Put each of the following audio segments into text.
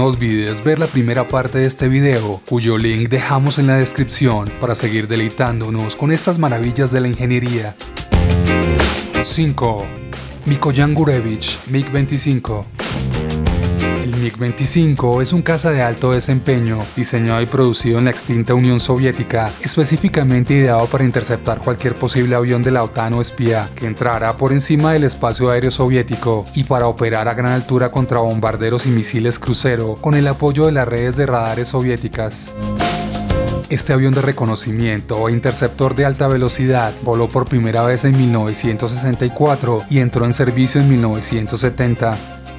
no olvides ver la primera parte de este video, cuyo link dejamos en la descripción para seguir deleitándonos con estas maravillas de la ingeniería. 5. Mikoyan-Gurevich, MiG-25. El MiG-25 es un caza de alto desempeño, diseñado y producido en la extinta Unión Soviética, específicamente ideado para interceptar cualquier posible avión de la OTAN o espía que entrara por encima del espacio aéreo soviético y para operar a gran altura contra bombarderos y misiles crucero con el apoyo de las redes de radares soviéticas. Este avión de reconocimiento e interceptor de alta velocidad voló por primera vez en 1964 y entró en servicio en 1970.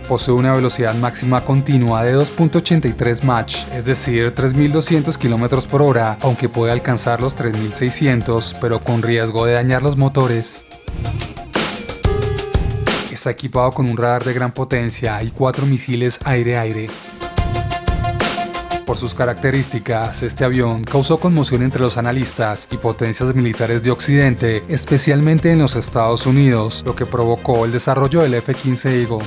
Posee una velocidad máxima continua de 2.83 Mach, es decir, 3.200 km por hora, aunque puede alcanzar los 3.600, pero con riesgo de dañar los motores. Está equipado con un radar de gran potencia y 4 misiles aire-aire. Por sus características, este avión causó conmoción entre los analistas y potencias militares de Occidente, especialmente en los Estados Unidos, lo que provocó el desarrollo del F-15 Eagle.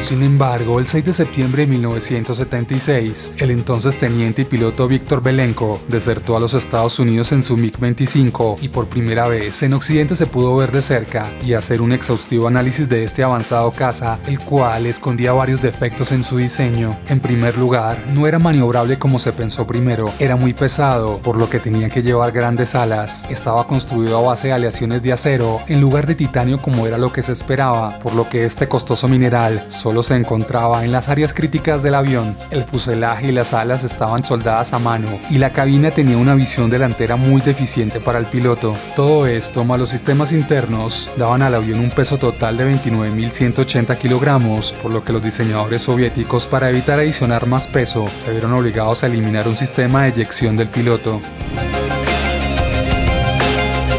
Sin embargo, el 6 de septiembre de 1976, el entonces teniente y piloto Víctor Belenko desertó a los Estados Unidos en su MiG-25 y por primera vez en Occidente se pudo ver de cerca y hacer un exhaustivo análisis de este avanzado caza, el cual escondía varios defectos en su diseño. En primer lugar, no era maniobrable como se pensó primero, era muy pesado, por lo que tenía que llevar grandes alas. Estaba construido a base de aleaciones de acero en lugar de titanio como era lo que se esperaba, por lo que este costoso mineral solo se encontraba en las áreas críticas del avión. El fuselaje y las alas estaban soldadas a mano y la cabina tenía una visión delantera muy deficiente para el piloto. Todo esto, más los sistemas internos, daban al avión un peso total de 29.180 kilogramos, por lo que los diseñadores soviéticos, para evitar adicionar más peso, se vieron obligados a eliminar un sistema de eyección del piloto.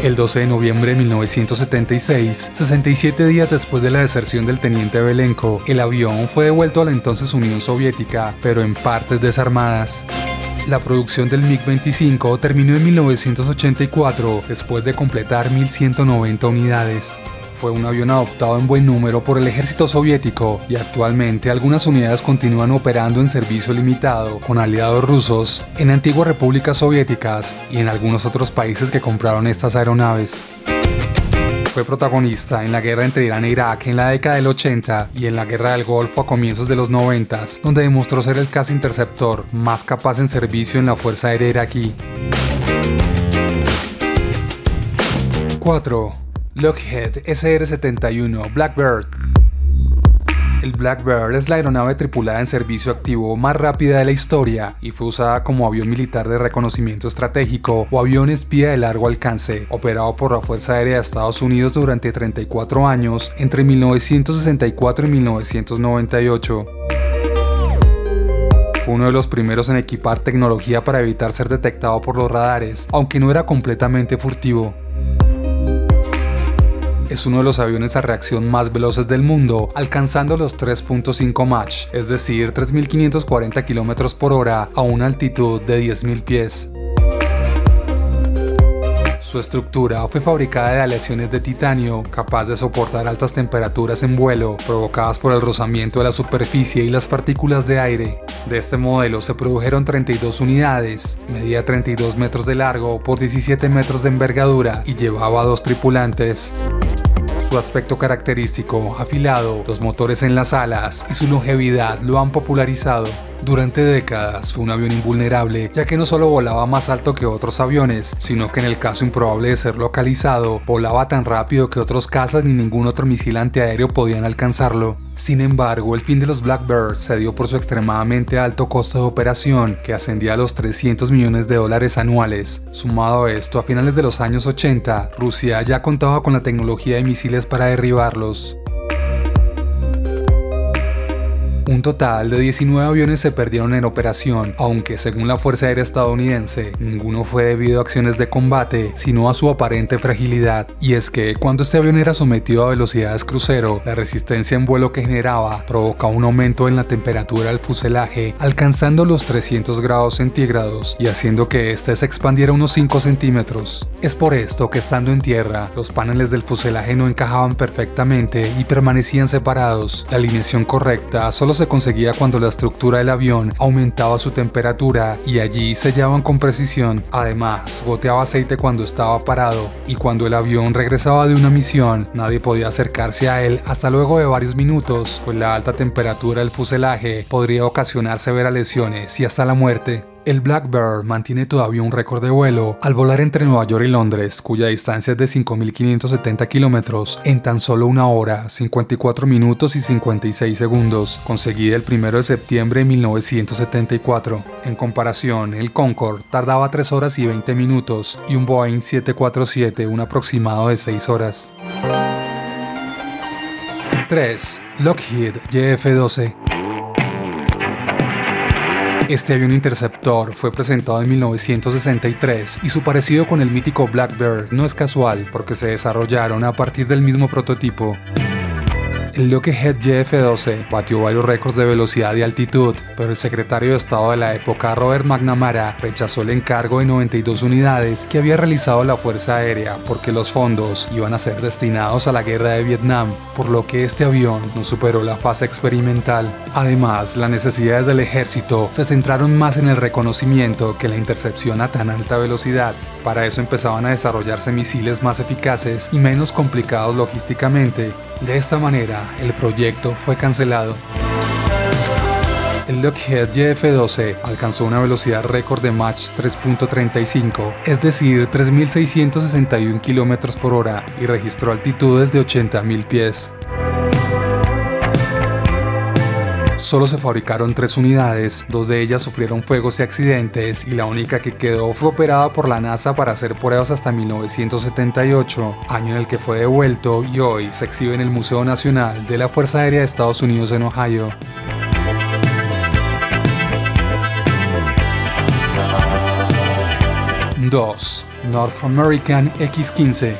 El 12 de noviembre de 1976, 67 días después de la deserción del teniente Belenko, el avión fue devuelto a la entonces Unión Soviética, pero en partes desarmadas. La producción del MiG-25 terminó en 1984, después de completar 1.190 unidades. Fue un avión adoptado en buen número por el ejército soviético y actualmente algunas unidades continúan operando en servicio limitado con aliados rusos, en antiguas repúblicas soviéticas y en algunos otros países que compraron estas aeronaves. Fue protagonista en la guerra entre Irán e Irak en la década del 80 y en la guerra del Golfo a comienzos de los 90, donde demostró ser el caza interceptor más capaz en servicio en la Fuerza Aérea iraquí. 4. Lockheed SR-71 Blackbird. El Blackbird es la aeronave tripulada en servicio activo más rápida de la historia y fue usada como avión militar de reconocimiento estratégico o avión espía de largo alcance, operado por la Fuerza Aérea de Estados Unidos durante 34 años entre 1964 y 1998. Fue uno de los primeros en equipar tecnología para evitar ser detectado por los radares, aunque no era completamente furtivo. Es uno de los aviones a reacción más veloces del mundo, alcanzando los 3.5 Mach, es decir, 3.540 km por hora a una altitud de 10.000 pies. Su estructura fue fabricada de aleaciones de titanio, capaz de soportar altas temperaturas en vuelo, provocadas por el rozamiento de la superficie y las partículas de aire. De este modelo se produjeron 32 unidades, medía 32 metros de largo por 17 metros de envergadura y llevaba a 2 tripulantes. Su aspecto característico, afilado, los motores en las alas y su longevidad lo han popularizado. Durante décadas fue un avión invulnerable, ya que no solo volaba más alto que otros aviones, sino que en el caso improbable de ser localizado, volaba tan rápido que otros cazas ni ningún otro misil antiaéreo podían alcanzarlo. Sin embargo, el fin de los Blackbirds se dio por su extremadamente alto costo de operación, que ascendía a los 300 millones de dólares anuales. Sumado a esto, a finales de los años 80, Rusia ya contaba con la tecnología de misiles para derribarlos. Un total de 19 aviones se perdieron en operación, aunque según la Fuerza Aérea estadounidense, ninguno fue debido a acciones de combate, sino a su aparente fragilidad. Y es que cuando este avión era sometido a velocidades crucero, la resistencia en vuelo que generaba provocaba un aumento en la temperatura del fuselaje, alcanzando los 300 grados centígrados y haciendo que éste se expandiera unos 5 centímetros. Es por esto que estando en tierra, los paneles del fuselaje no encajaban perfectamente y permanecían separados. La alineación correcta solo se conseguía cuando la estructura del avión aumentaba su temperatura y allí sellaban con precisión. Además, goteaba aceite cuando estaba parado y cuando el avión regresaba de una misión, nadie podía acercarse a él hasta luego de varios minutos, pues la alta temperatura del fuselaje podría ocasionar severas lesiones y hasta la muerte. El Blackbird mantiene todavía un récord de vuelo al volar entre Nueva York y Londres, cuya distancia es de 5.570 kilómetros en tan solo 1 hora, 54 minutos y 56 segundos, conseguida el 1 de septiembre de 1974. En comparación, el Concorde tardaba 3 horas y 20 minutos y un Boeing 747 un aproximado de 6 horas. 3. Lockheed YF-12. Este avión interceptor fue presentado en 1963 y su parecido con el mítico Blackbird no es casual porque se desarrollaron a partir del mismo prototipo. El Lockheed YF-12 batió varios récords de velocidad y altitud, pero el secretario de Estado de la época, Robert McNamara, rechazó el encargo de 92 unidades que había realizado la Fuerza Aérea porque los fondos iban a ser destinados a la guerra de Vietnam, por lo que este avión no superó la fase experimental. Además, las necesidades del ejército se centraron más en el reconocimiento que la intercepción a tan alta velocidad. Para eso empezaban a desarrollarse misiles más eficaces y menos complicados logísticamente. De esta manera, el proyecto fue cancelado. El Lockheed YF-12 alcanzó una velocidad récord de Mach 3.35, es decir, 3.661 km por hora, y registró altitudes de 80.000 pies. Solo se fabricaron 3 unidades, 2 de ellas sufrieron fuegos y accidentes y la única que quedó fue operada por la NASA para hacer pruebas hasta 1978, año en el que fue devuelto y hoy se exhibe en el Museo Nacional de la Fuerza Aérea de Estados Unidos en Ohio. 2. North American X-15.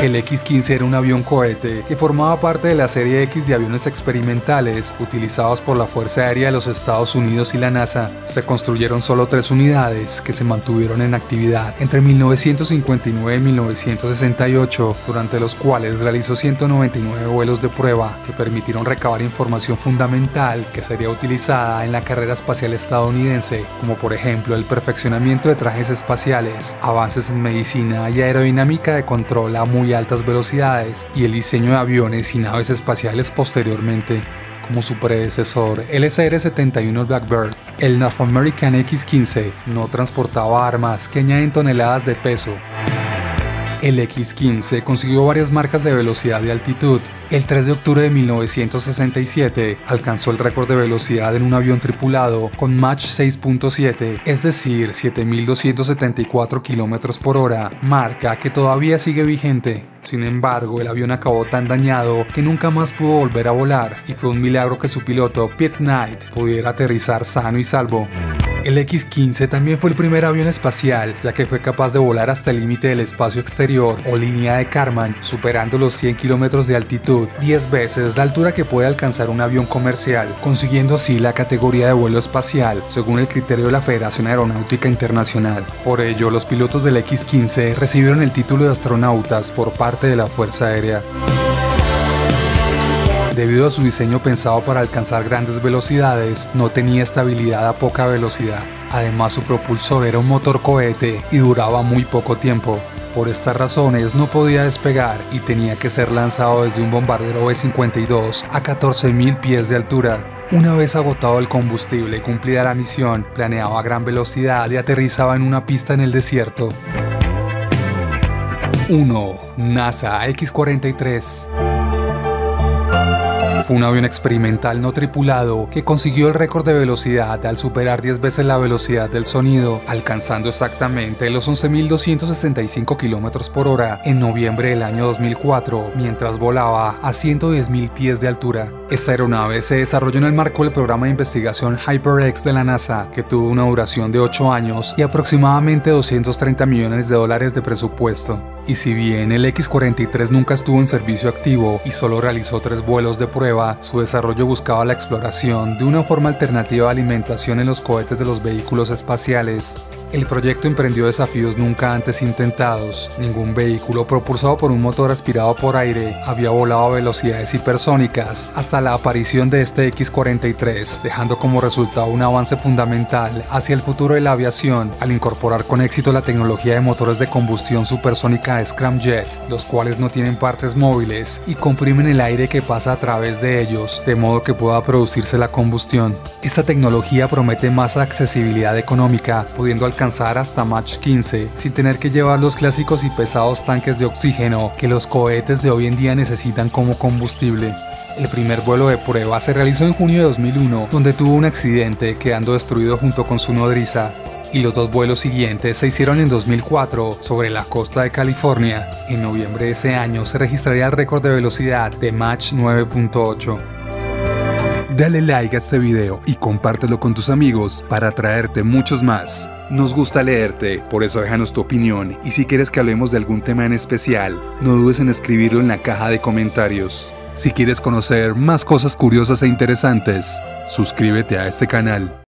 El X-15 era un avión cohete que formaba parte de la serie X de aviones experimentales utilizados por la Fuerza Aérea de los Estados Unidos y la NASA. Se construyeron solo 3 unidades que se mantuvieron en actividad entre 1959 y 1968, durante los cuales realizó 199 vuelos de prueba que permitieron recabar información fundamental que sería utilizada en la carrera espacial estadounidense, como por ejemplo el perfeccionamiento de trajes espaciales, avances en medicina y aerodinámica de control a muy altas velocidades y el diseño de aviones y naves espaciales posteriormente. Como su predecesor, el SR-71 Blackbird, el North American X-15 no transportaba armas que añaden toneladas de peso. El X-15 consiguió varias marcas de velocidad y altitud. El 3 de octubre de 1967 alcanzó el récord de velocidad en un avión tripulado con Mach 6.7, es decir, 7.274 km por hora, marca que todavía sigue vigente. Sin embargo, el avión acabó tan dañado que nunca más pudo volver a volar y fue un milagro que su piloto, Pete Knight, pudiera aterrizar sano y salvo. El X-15 también fue el primer avión espacial, ya que fue capaz de volar hasta el límite del espacio exterior o línea de Kármán, superando los 100 kilómetros de altitud, 10 veces la altura que puede alcanzar un avión comercial, consiguiendo así la categoría de vuelo espacial, según el criterio de la Federación Aeronáutica Internacional. Por ello, los pilotos del X-15 recibieron el título de astronautas por parte de la Fuerza Aérea. Debido a su diseño pensado para alcanzar grandes velocidades, no tenía estabilidad a poca velocidad. Además, su propulsor era un motor cohete y duraba muy poco tiempo. Por estas razones, no podía despegar y tenía que ser lanzado desde un bombardero B-52 a 14.000 pies de altura. Una vez agotado el combustible y cumplida la misión, planeaba a gran velocidad y aterrizaba en una pista en el desierto. 1. NASA X-43. Fue un avión experimental no tripulado que consiguió el récord de velocidad al superar 10 veces la velocidad del sonido, alcanzando exactamente los 11.265 km por hora en noviembre del año 2004, mientras volaba a 110.000 pies de altura. Esta aeronave se desarrolló en el marco del programa de investigación HyperX de la NASA, que tuvo una duración de 8 años y aproximadamente $230 millones de presupuesto. Y si bien el X-43 nunca estuvo en servicio activo y solo realizó 3 vuelos de prueba, prueba, su desarrollo buscaba la exploración de una forma alternativa de alimentación en los cohetes de los vehículos espaciales. El proyecto emprendió desafíos nunca antes intentados. Ningún vehículo propulsado por un motor aspirado por aire había volado a velocidades hipersónicas hasta la aparición de este X-43, dejando como resultado un avance fundamental hacia el futuro de la aviación al incorporar con éxito la tecnología de motores de combustión supersónica scramjet, los cuales no tienen partes móviles y comprimen el aire que pasa a través de ellos, de modo que pueda producirse la combustión. Esta tecnología promete más accesibilidad económica, pudiendo alcanzar hasta Mach 15 sin tener que llevar los clásicos y pesados tanques de oxígeno que los cohetes de hoy en día necesitan como combustible. El primer vuelo de prueba se realizó en junio de 2001, donde tuvo un accidente quedando destruido junto con su nodriza, y los dos vuelos siguientes se hicieron en 2004 sobre la costa de California. En noviembre de ese año se registraría el récord de velocidad de Mach 9.8. Dale like a este video y compártelo con tus amigos para traerte muchos más. Nos gusta leerte, por eso déjanos tu opinión y si quieres que hablemos de algún tema en especial, no dudes en escribirlo en la caja de comentarios. Si quieres conocer más cosas curiosas e interesantes, suscríbete a este canal.